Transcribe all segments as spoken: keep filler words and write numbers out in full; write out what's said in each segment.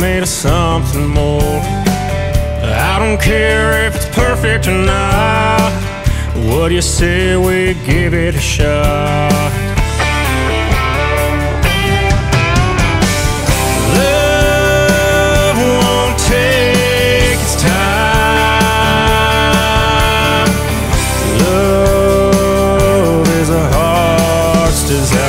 me to something more. I don't care if it's perfect or not. What do you say we give it a shot? Love won't take its time. Love is a heart's desire.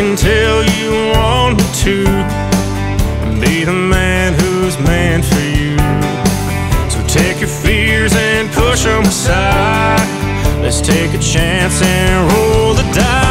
Until you want to be the man who's meant for you. So take your fears and push them aside. Let's take a chance and roll the dice.